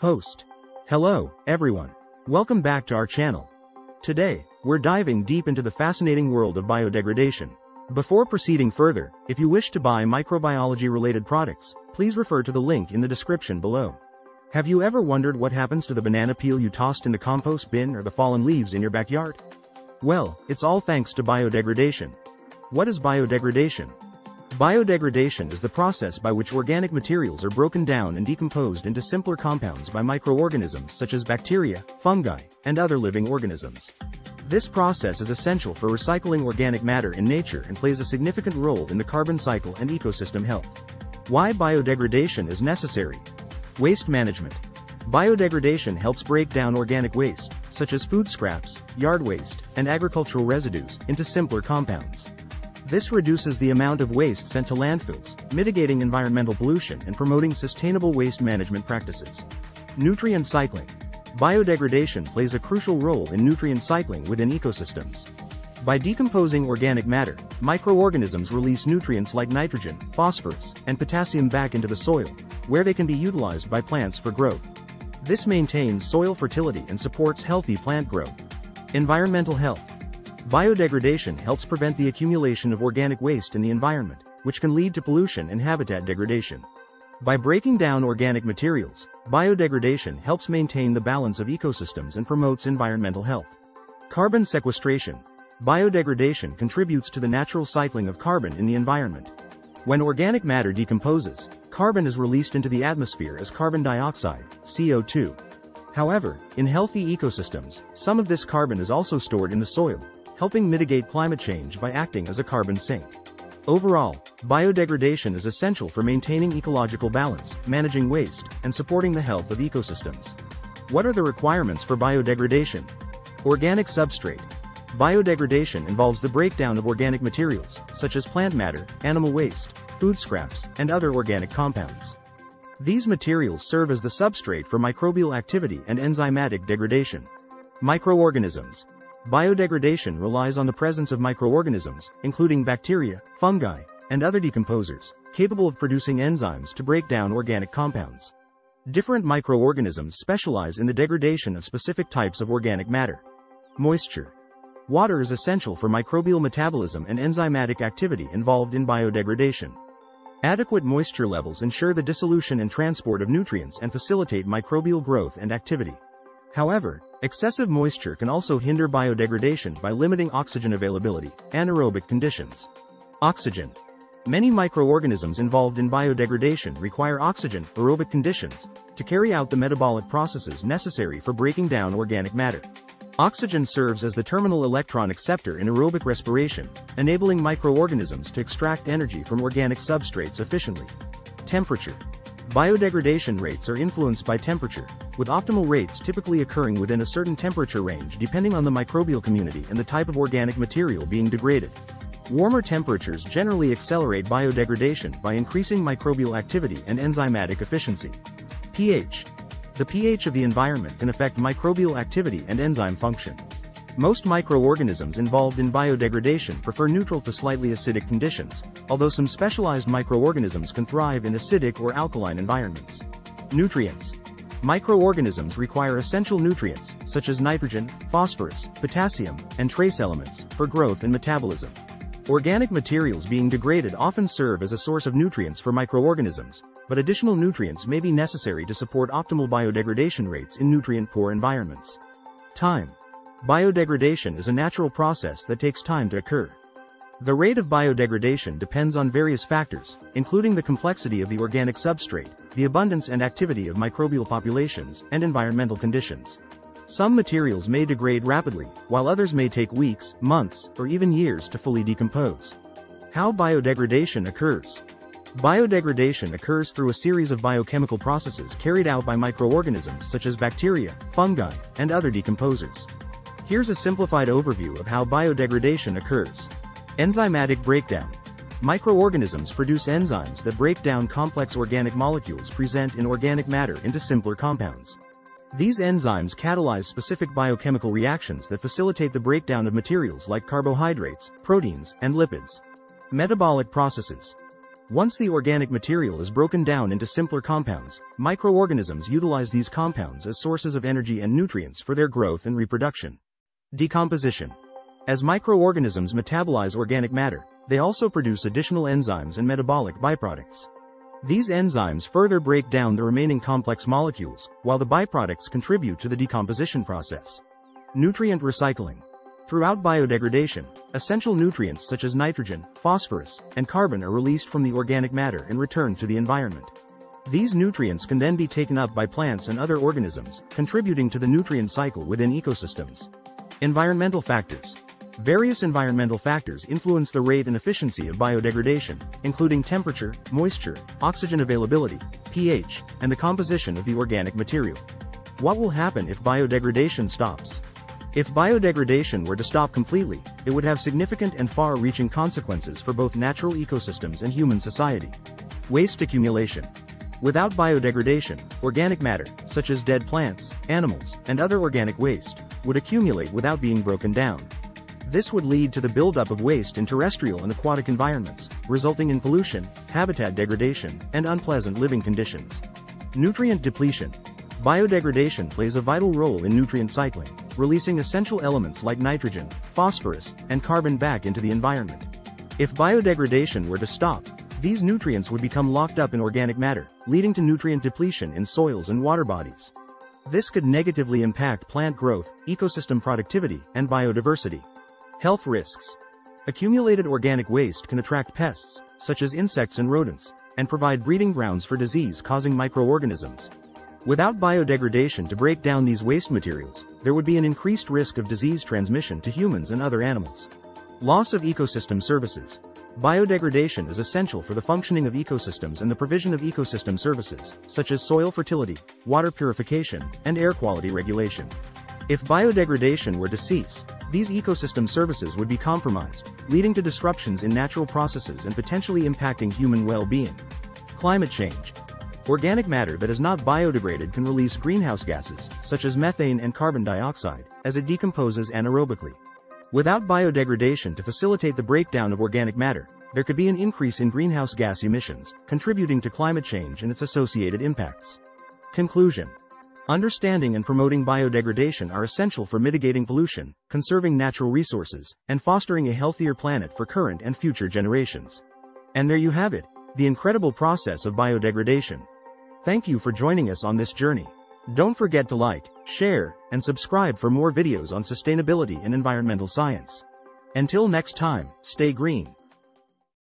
Host. Hello, everyone. Welcome back to our channel. Today, we're diving deep into the fascinating world of biodegradation. Before proceeding further, if you wish to buy microbiology-related products, please refer to the link in the description below. Have you ever wondered what happens to the banana peel you tossed in the compost bin or the fallen leaves in your backyard? Well, it's all thanks to biodegradation. What is biodegradation? Biodegradation is the process by which organic materials are broken down and decomposed into simpler compounds by microorganisms such as bacteria, fungi, and other living organisms. This process is essential for recycling organic matter in nature and plays a significant role in the carbon cycle and ecosystem health. Why biodegradation is necessary? Waste management. Biodegradation helps break down organic waste, such as food scraps, yard waste, and agricultural residues, into simpler compounds. This reduces the amount of waste sent to landfills, mitigating environmental pollution and promoting sustainable waste management practices. Nutrient cycling. Biodegradation plays a crucial role in nutrient cycling within ecosystems. By decomposing organic matter, microorganisms release nutrients like nitrogen, phosphorus, and potassium back into the soil, where they can be utilized by plants for growth. This maintains soil fertility and supports healthy plant growth. Environmental health. Biodegradation helps prevent the accumulation of organic waste in the environment, which can lead to pollution and habitat degradation. By breaking down organic materials, biodegradation helps maintain the balance of ecosystems and promotes environmental health. Carbon sequestration. Biodegradation contributes to the natural cycling of carbon in the environment. When organic matter decomposes, carbon is released into the atmosphere as carbon dioxide, CO2. However, in healthy ecosystems, some of this carbon is also stored in the soil, helping mitigate climate change by acting as a carbon sink. Overall, biodegradation is essential for maintaining ecological balance, managing waste, and supporting the health of ecosystems. What are the requirements for biodegradation? Organic substrate. Biodegradation involves the breakdown of organic materials, such as plant matter, animal waste, food scraps, and other organic compounds. These materials serve as the substrate for microbial activity and enzymatic degradation. Microorganisms. Biodegradation relies on the presence of microorganisms, including bacteria, fungi, and other decomposers, capable of producing enzymes to break down organic compounds. Different microorganisms specialize in the degradation of specific types of organic matter. Moisture. Water is essential for microbial metabolism and enzymatic activity involved in biodegradation. Adequate moisture levels ensure the dissolution and transport of nutrients and facilitate microbial growth and activity. However, excessive moisture can also hinder biodegradation by limiting oxygen availability, anaerobic conditions. Oxygen. Many microorganisms involved in biodegradation require oxygen, aerobic conditions, to carry out the metabolic processes necessary for breaking down organic matter. Oxygen serves as the terminal electron acceptor in aerobic respiration, enabling microorganisms to extract energy from organic substrates efficiently. Temperature. Biodegradation rates are influenced by temperature, with optimal rates typically occurring within a certain temperature range depending on the microbial community and the type of organic material being degraded. Warmer temperatures generally accelerate biodegradation by increasing microbial activity and enzymatic efficiency. pH. The pH of the environment can affect microbial activity and enzyme function. Most microorganisms involved in biodegradation prefer neutral to slightly acidic conditions, although some specialized microorganisms can thrive in acidic or alkaline environments. Nutrients. Microorganisms require essential nutrients, such as nitrogen, phosphorus, potassium, and trace elements, for growth and metabolism. Organic materials being degraded often serve as a source of nutrients for microorganisms, but additional nutrients may be necessary to support optimal biodegradation rates in nutrient-poor environments. Time. Biodegradation is a natural process that takes time to occur. The rate of biodegradation depends on various factors, including the complexity of the organic substrate, the abundance and activity of microbial populations, and environmental conditions. Some materials may degrade rapidly, while others may take weeks, months, or even years to fully decompose. How biodegradation occurs. Biodegradation occurs through a series of biochemical processes carried out by microorganisms such as bacteria, fungi, and other decomposers. Here's a simplified overview of how biodegradation occurs. Enzymatic breakdown. Microorganisms produce enzymes that break down complex organic molecules present in organic matter into simpler compounds. These enzymes catalyze specific biochemical reactions that facilitate the breakdown of materials like carbohydrates, proteins, and lipids. Metabolic processes. Once the organic material is broken down into simpler compounds, microorganisms utilize these compounds as sources of energy and nutrients for their growth and reproduction. Decomposition. As microorganisms metabolize organic matter, they also produce additional enzymes and metabolic byproducts. These enzymes further break down the remaining complex molecules, while the byproducts contribute to the decomposition process. Nutrient recycling. Throughout biodegradation, essential nutrients such as nitrogen, phosphorus, and carbon are released from the organic matter and returned to the environment. These nutrients can then be taken up by plants and other organisms, contributing to the nutrient cycle within ecosystems. Environmental factors. Various environmental factors influence the rate and efficiency of biodegradation, including temperature, moisture, oxygen availability, pH, and the composition of the organic material. What will happen if biodegradation stops? If biodegradation were to stop completely, it would have significant and far-reaching consequences for both natural ecosystems and human society. Waste accumulation. Without biodegradation, organic matter, such as dead plants, animals, and other organic waste, would accumulate without being broken down. This would lead to the buildup of waste in terrestrial and aquatic environments, resulting in pollution, habitat degradation, and unpleasant living conditions. Nutrient depletion. Biodegradation plays a vital role in nutrient cycling, releasing essential elements like nitrogen, phosphorus, and carbon back into the environment. If biodegradation were to stop, these nutrients would become locked up in organic matter, leading to nutrient depletion in soils and water bodies. This could negatively impact plant growth, ecosystem productivity, and biodiversity. Health risks. Accumulated organic waste can attract pests, such as insects and rodents, and provide breeding grounds for disease-causing microorganisms. Without biodegradation to break down these waste materials, there would be an increased risk of disease transmission to humans and other animals. Loss of ecosystem services. Biodegradation is essential for the functioning of ecosystems and the provision of ecosystem services, such as soil fertility, water purification, and air quality regulation. If biodegradation were to cease, these ecosystem services would be compromised, leading to disruptions in natural processes and potentially impacting human well-being. Climate change. Organic matter that is not biodegraded can release greenhouse gases, such as methane and carbon dioxide, as it decomposes anaerobically. Without biodegradation to facilitate the breakdown of organic matter, there could be an increase in greenhouse gas emissions, contributing to climate change and its associated impacts. Conclusion. Understanding and promoting biodegradation are essential for mitigating pollution, conserving natural resources, and fostering a healthier planet for current and future generations. And there you have it, the incredible process of biodegradation. Thank you for joining us on this journey. Don't forget to like, share, and subscribe for more videos on sustainability and environmental science. Until next time, stay green.